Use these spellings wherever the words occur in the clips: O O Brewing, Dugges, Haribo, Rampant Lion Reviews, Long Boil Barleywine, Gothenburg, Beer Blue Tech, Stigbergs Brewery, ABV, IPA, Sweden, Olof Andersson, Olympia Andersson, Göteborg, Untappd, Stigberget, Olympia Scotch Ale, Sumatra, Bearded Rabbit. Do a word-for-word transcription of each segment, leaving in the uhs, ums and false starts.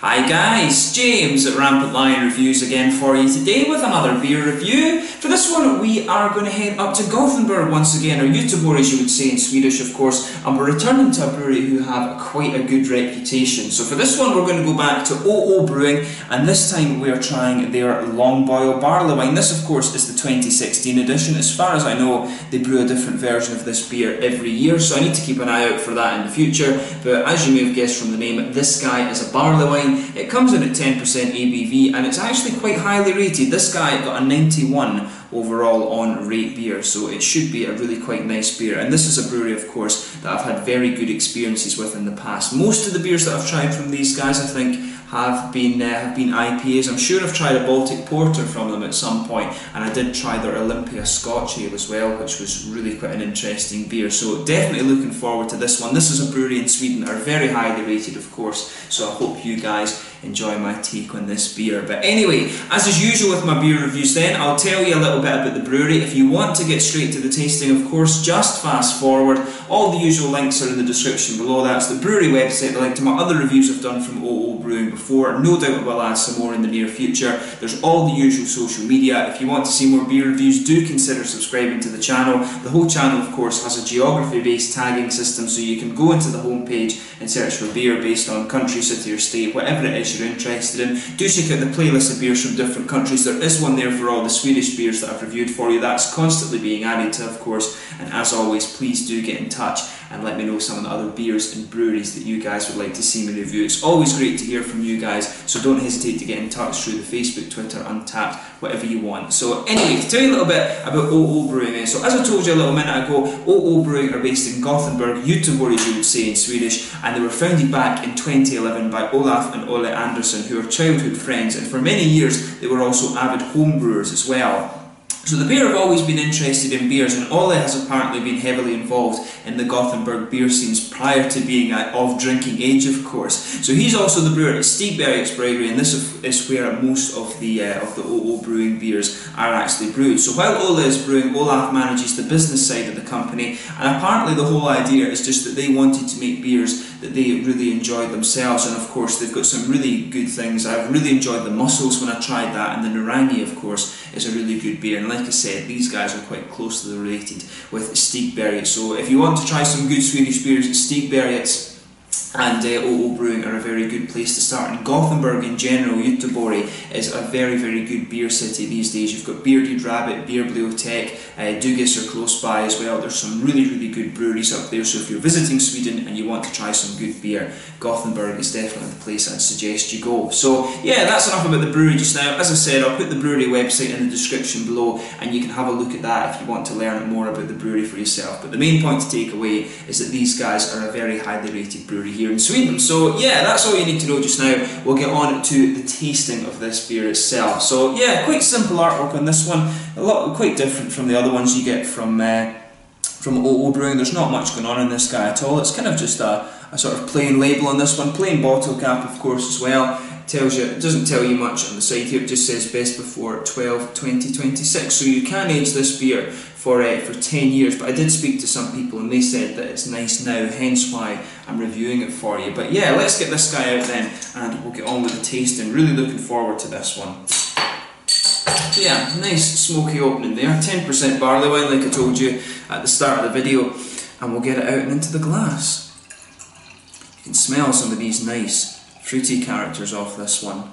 Hi guys, James at Rampant Lion Reviews again for you today with another beer review. For this one we are going to head up to Gothenburg once again, or Göteborg as you would say in Swedish of course, and we're returning to a brewery who have quite a good reputation. So for this one we're going to go back to O O Brewing, and this time we are trying their Long Boil Barleywine. This of course is the twenty sixteen edition. As far as I know they brew a different version of this beer every year, so I need to keep an eye out for that in the future, but as you may have guessed from the name, this guy is a Barleywine. It comes in at ten percent A B V and it's actually quite highly rated. This guy got a ninety-one overall on Rate Beer, so it should be a really quite nice beer. And this is a brewery of course that I've had very good experiences with in the past. Most of the beers that I've tried from these guys I think have been uh, have been I P As. I'm sure I've tried a Baltic Porter from them at some point, and I did try their Olympia Scotch Ale as well, which was really quite an interesting beer. So definitely looking forward to this one. This is a brewery in Sweden that are very highly rated of course, so I hope you guys enjoy my take on this beer. But anyway, as is usual with my beer reviews then, I'll tell you a little bit about the brewery. If you want to get straight to the tasting of course, just fast forward. All the usual links are in the description below. That's the brewery website, the link to my other reviews I've done from O O Brewing before. No doubt we'll add some more in the near future. There's all the usual social media. If you want to see more beer reviews, do consider subscribing to the channel. The whole channel of course has a geography based tagging system, so you can go into the homepage and search for beer based on country, city or state, whatever it is you're interested in. Do check out the playlist of beers from different countries. There is one there for all the Swedish beers that I've reviewed for you. That's constantly being added to of course, and as always please do get in touch and let me know some of the other beers and breweries that you guys would like to see me review. It's always great to hear from you guys, so don't hesitate to get in touch through the Facebook, Twitter, Untapped, whatever you want. So anyway, to tell you a little bit about O O Brewing. So as I told you a little minute ago, O O Brewing are based in Gothenburg, Göteborg as you would say in Swedish, and they were founded back in twenty eleven by Olof and Olympia Andersson, who are childhood friends, and for many years they were also avid home brewers as well. So the pair have always been interested in beers, and Olle has apparently been heavily involved in the Gothenburg beer scenes prior to being of drinking age of course. So he's also the brewer at Stigbergs Brewery, and this is where most of the uh, of the O O Brewing beers are actually brewed. So while Olle is brewing, Olaf manages the business side of the company, and apparently the whole idea is just that they wanted to make beers that they really enjoyed themselves, and of course they've got some really good things. I've really enjoyed the mussels when I tried that, and the Narangi of course is a really good beer, and like I said, these guys are quite closely related with Stigberget. So if you want to try some good Swedish beers, Stigberget and uh, O O Brewing are a very good place to start. And Gothenburg in general, Göteborg, is a very, very good beer city these days. You've got Bearded Rabbit, Beer Blue Tech, uh, Dugges are close by as well. There's some really, really good breweries up there, so if you're visiting Sweden and you want to try some good beer, Gothenburg is definitely the place I'd suggest you go. So yeah, that's enough about the brewery just now. As I said, I'll put the brewery website in the description below and you can have a look at that if you want to learn more about the brewery for yourself. But the main point to take away is that these guys are a very highly rated brewery here in Sweden. So yeah, that's all you need to know just now. We'll get on to the tasting of this beer itself. So yeah, quite simple artwork on this one, a lot quite different from the other ones you get from uh, from O O Brewing. There's not much going on in this guy at all. It's kind of just a, a sort of plain label on this one, plain bottle cap of course as well. Tells you, it doesn't tell you much on the side here, it just says best before twelve twenty twenty-six, so you can age this beer for uh, for ten years, but I did speak to some people and they said that it's nice now, hence why I'm reviewing it for you. But yeah, let's get this guy out then and we'll get on with the tasting. Really looking forward to this one. So yeah, nice smoky opening there, ten percent barley wine like I told you at the start of the video, and we'll get it out and into the glass. You can smell some of these nice fruity characters off this one,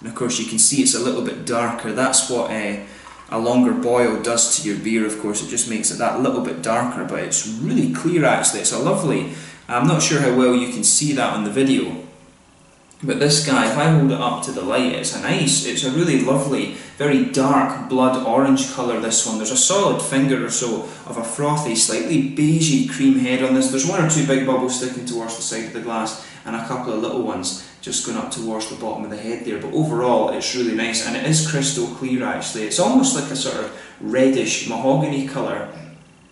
and of course you can see it's a little bit darker. That's what uh, a longer boil does to your beer of course, it just makes it that little bit darker, but it's really clear actually. It's a lovely, I'm not sure how well you can see that on the video, but this guy, if I hold it up to the light, it's a nice, it's a really lovely, very dark blood orange colour this one. There's a solid finger or so of a frothy, slightly beigey cream head on this. There's one or two big bubbles sticking towards the side of the glass and a couple of little ones just going up towards the bottom of the head there, but overall it's really nice and it is crystal clear actually. It's almost like a sort of reddish mahogany colour,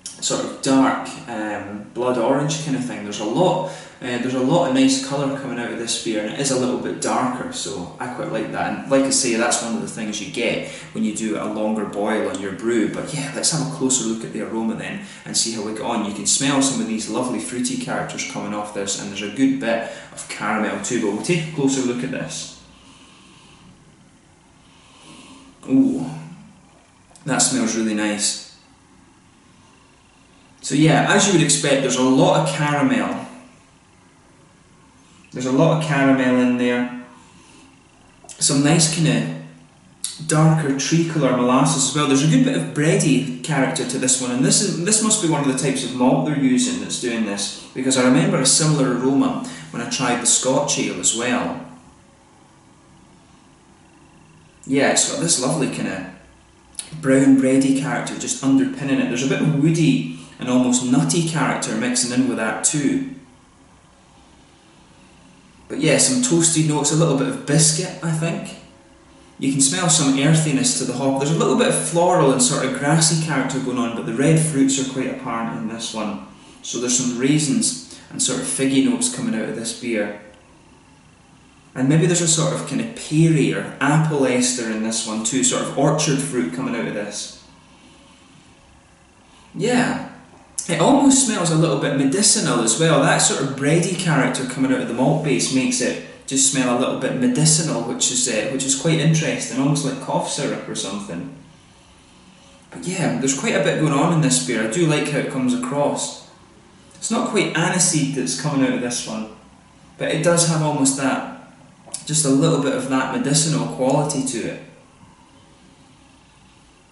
sort of dark um, blood orange kind of thing. There's a lot Uh, there's a lot of nice colour coming out of this beer, and it is a little bit darker, so I quite like that. And like I say, that's one of the things you get when you do a longer boil on your brew. But yeah, let's have a closer look at the aroma then and see how we get on. You can smell some of these lovely fruity characters coming off this, and there's a good bit of caramel too, but we'll take a closer look at this. Ooh, that smells really nice. So yeah, as you would expect, there's a lot of caramel. There's a lot of caramel in there, some nice kind of darker tree colour molasses as well. There's a good bit of bready character to this one, and this is this must be one of the types of malt they're using that's doing this, because I remember a similar aroma when I tried the Scotch ale as well. Yeah, it's got this lovely kind of brown bready character just underpinning it. There's a bit of woody and almost nutty character mixing in with that too. But yeah, some toasty notes, a little bit of biscuit, I think. You can smell some earthiness to the hop. There's a little bit of floral and sort of grassy character going on, but the red fruits are quite apparent in this one. So there's some raisins and sort of figgy notes coming out of this beer. And maybe there's a sort of kind of peary or apple ester in this one too, sort of orchard fruit coming out of this. Yeah. It almost smells a little bit medicinal as well. That sort of bready character coming out of the malt base makes it just smell a little bit medicinal, which is uh, which is quite interesting, almost like cough syrup or something. But yeah, there's quite a bit going on in this beer. I do like how it comes across. It's not quite aniseed that's coming out of this one, but it does have almost that, just a little bit of that medicinal quality to it.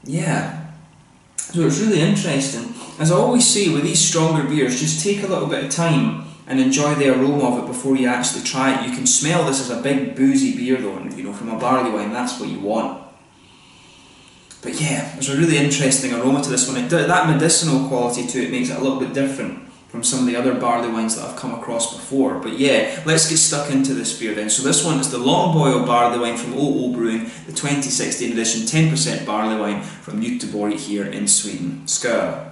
Yeah. So it's really interesting. As I always say with these stronger beers, just take a little bit of time and enjoy the aroma of it before you actually try it. You can smell this as a big boozy beer though, and you know, from a barley wine, that's what you want. But yeah, there's a really interesting aroma to this one. It, that medicinal quality to it makes it a little bit different from some of the other barley wines that I've come across before. But yeah, let's get stuck into this beer then. So this one is the Long Boil Barley Wine from O O Brewing, the twenty sixteen edition ten percent barley wine from Göteborg here in Sweden. Skål!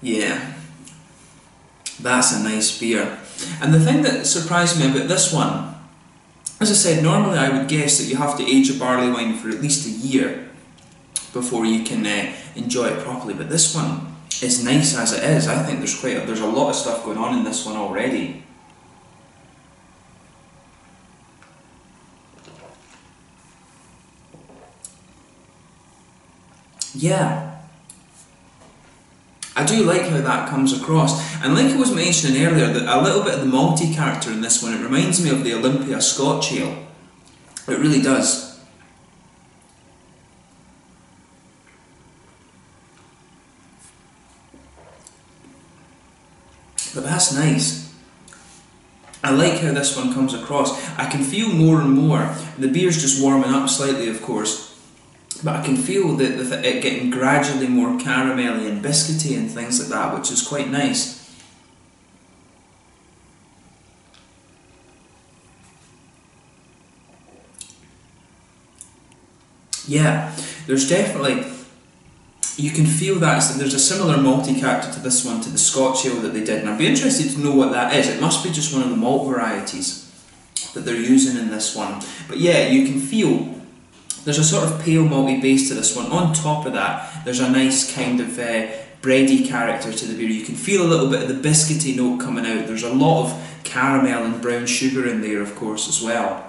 Yeah, that's a nice beer. And the thing that surprised me about this one, as I said, normally I would guess that you have to age a barley wine for at least a year before you can uh, enjoy it properly, but this one is nice as it is. I think there's quite a, there's a lot of stuff going on in this one already. Yeah. I do like how that comes across, and like I was mentioning earlier, that a little bit of the malty character in this one, it reminds me of the Olympia Scotch Ale. It really does. But that's nice. I like how this one comes across. I can feel more and more, the beer's just warming up slightly of course, but I can feel the, the, it getting gradually more caramelly and biscuity and things like that, which is quite nice. Yeah, there's definitely, you can feel that, so there's a similar malty character to this one, to the Scotch ale that they did, and I'd be interested to know what that is. It must be just one of the malt varieties that they're using in this one. But yeah, you can feel there's a sort of pale malty base to this one. On top of that, there's a nice kind of uh, bready character to the beer. You can feel a little bit of the biscuity note coming out. There's a lot of caramel and brown sugar in there, of course, as well.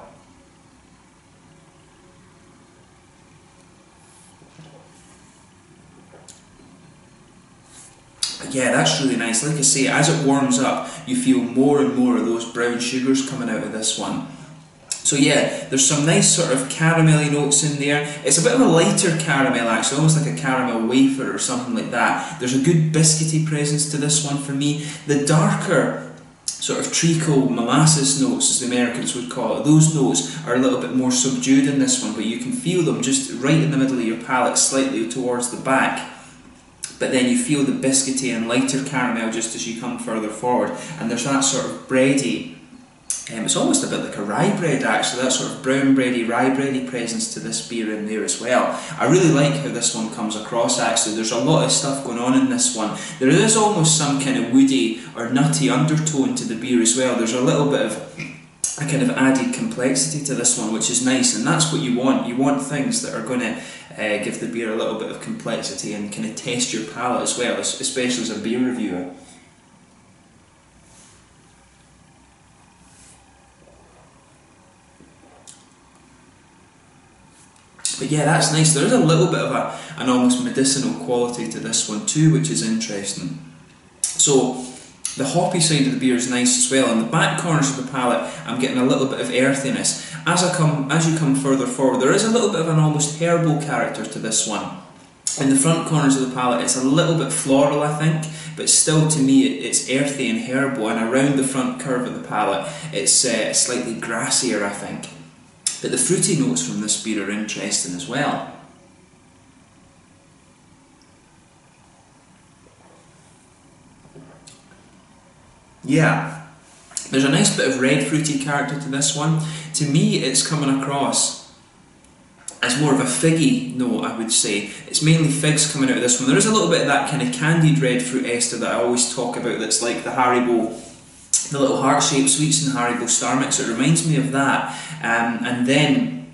But yeah, that's really nice. Like I say, as it warms up, you feel more and more of those brown sugars coming out of this one. So yeah, there's some nice sort of caramelly notes in there. It's a bit of a lighter caramel actually, almost like a caramel wafer or something like that. There's a good biscuity presence to this one for me. The darker sort of treacle molasses notes, as the Americans would call it, those notes are a little bit more subdued in this one, but you can feel them just right in the middle of your palate, slightly towards the back. But then you feel the biscuity and lighter caramel just as you come further forward, and there's that sort of bready Um, it's almost a bit like a rye bread actually, that sort of brown bready, rye bready presence to this beer in there as well. I really like how this one comes across actually. There's a lot of stuff going on in this one. There is almost some kind of woody or nutty undertone to the beer as well. There's a little bit of a kind of added complexity to this one, which is nice, and that's what you want. You want things that are going to uh, give the beer a little bit of complexity and kind of test your palate as well, especially as a beer reviewer. But yeah, that's nice. There is a little bit of a, an almost medicinal quality to this one too, which is interesting. So the hoppy side of the beer is nice as well. In the back corners of the palate, I'm getting a little bit of earthiness. As I come, as you come further forward, there is a little bit of an almost herbal character to this one. In the front corners of the palate, it's a little bit floral, I think, but still to me it, it's earthy and herbal. And around the front curve of the palate, it's uh, slightly grassier, I think. But the fruity notes from this beer are interesting as well. Yeah, there's a nice bit of red fruity character to this one. To me, it's coming across as more of a figgy note, I would say. It's mainly figs coming out of this one. There is a little bit of that kind of candied red fruit ester that I always talk about, that's like the Haribo, the little heart-shaped sweets in Haribo Star Mix. It reminds me of that. Um, and then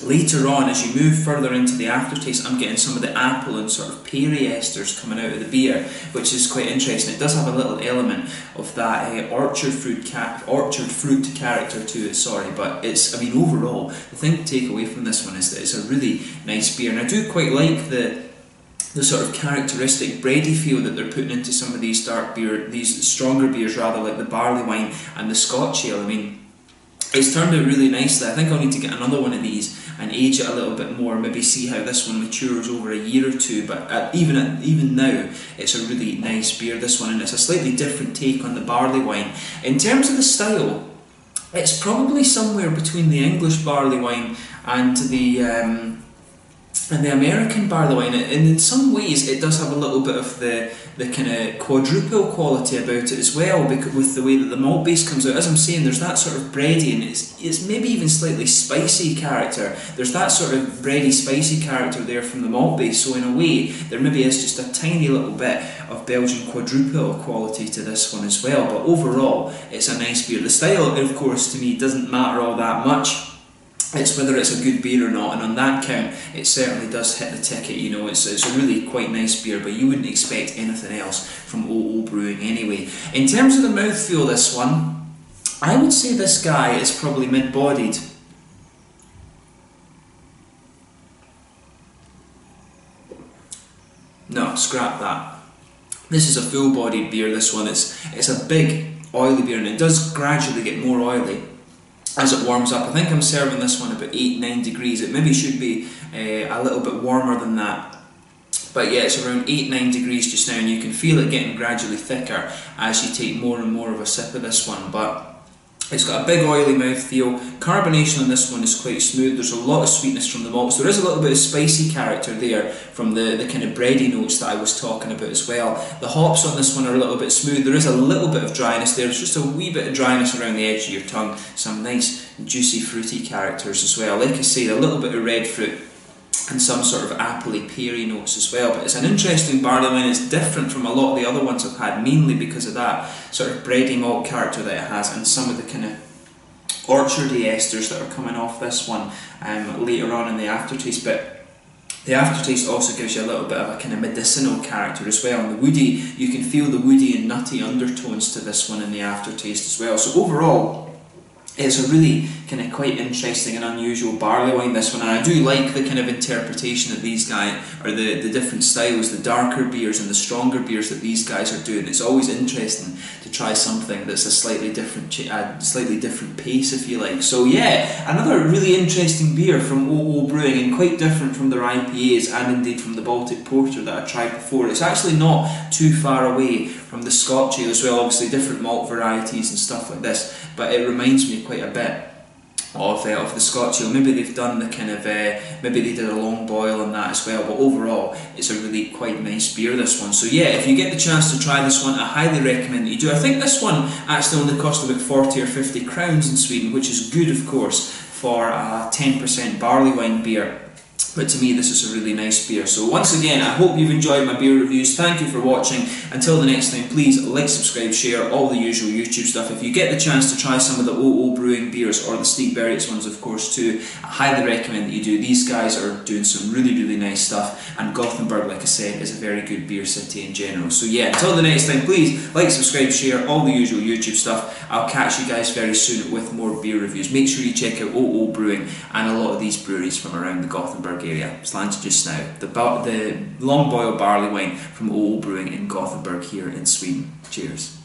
later on, as you move further into the aftertaste, I'm getting some of the apple and sort of peary esters coming out of the beer, which is quite interesting. It does have a little element of that uh, orchard fruit ca orchard fruit character to it, sorry. But it's, I mean, overall, the thing to take away from this one is that it's a really nice beer. And I do quite like the the sort of characteristic bready feel that they're putting into some of these dark beer, these stronger beers rather, like the barley wine and the Scotch ale. I mean, it's turned out really nicely. I think I'll need to get another one of these and age it a little bit more, maybe see how this one matures over a year or two, but at, even at, even now, it's a really nice beer, this one, and it's a slightly different take on the barley wine. In terms of the style, it's probably somewhere between the English barley wine and the... Um, And the American barley wine, and in some ways it does have a little bit of the, the kind of quadruple quality about it as well, because with the way that the malt base comes out, as I'm saying, there's that sort of bready and it's, it's maybe even slightly spicy character. There's that sort of bready, spicy character there from the malt base, so in a way there maybe is just a tiny little bit of Belgian quadruple quality to this one as well, but overall it's a nice beer. The style, of course, to me doesn't matter all that much. It's whether it's a good beer or not, and on that count, it certainly does hit the ticket, you know. It's, it's a really quite nice beer, but you wouldn't expect anything else from O O Brewing anyway. In terms of the mouthfeel, this one, I would say this guy is probably mid-bodied. No, scrap that. This is a full-bodied beer, this one. It's, it's a big, oily beer, and it does gradually get more oily as it warms up. I think I'm serving this one about eight nine degrees. It maybe should be uh, a little bit warmer than that. But yeah, it's around eight nine degrees just now, and you can feel it getting gradually thicker as you take more and more of a sip of this one. But it's got a big oily mouthfeel. Carbonation on this one is quite smooth. There's a lot of sweetness from the malts. There is a little bit of spicy character there from the, the kind of bready notes that I was talking about as well. The hops on this one are a little bit smooth. There is a little bit of dryness there. It's just a wee bit of dryness around the edge of your tongue. Some nice juicy fruity characters as well. Like I say, a little bit of red fruit and some sort of appley, peary notes as well. But it's an interesting barley wine. It's different from a lot of the other ones I've had, mainly because of that sort of bready malt character that it has and some of the kind of orchardy esters that are coming off this one um, later on in the aftertaste. But the aftertaste also gives you a little bit of a kind of medicinal character as well. And the woody, you can feel the woody and nutty undertones to this one in the aftertaste as well. So overall, it's a really kind of quite interesting and unusual barley wine, this one, and I do like the kind of interpretation that these guys, or the, the different styles, the darker beers and the stronger beers that these guys are doing. It's always interesting to try something that's a slightly different, uh, slightly different pace, if you like. So yeah, another really interesting beer from O O Brewing, and quite different from their I P As and indeed from the Baltic Porter that I tried before. It's actually not too far away from the Scotch ale as well, obviously different malt varieties and stuff like this, but it reminds me quite a bit of uh, of the Scotch Ale. Maybe they've done the kind of uh, maybe they did a long boil on that as well, but overall it's a really quite nice beer, this one. So yeah, if you get the chance to try this one, I highly recommend that you do. I think this one actually only cost about forty or fifty crowns in Sweden, which is good of course for a ten percent barley wine beer. But to me, this is a really nice beer. So once again, I hope you've enjoyed my beer reviews. Thank you for watching. Until the next time, please like, subscribe, share, all the usual YouTube stuff. If you get the chance to try some of the O O Brewing beers or the Stigbergs ones, of course, too, I highly recommend that you do. These guys are doing some really, really nice stuff. And Gothenburg, like I said, is a very good beer city in general. So yeah, until the next time, please like, subscribe, share, all the usual YouTube stuff. I'll catch you guys very soon with more beer reviews. Make sure you check out O O Brewing and a lot of these breweries from around the Gothenburg area. Slanted just now. The, the Long Boil Barleywine from O O Brewing in Gothenburg here in Sweden. Cheers.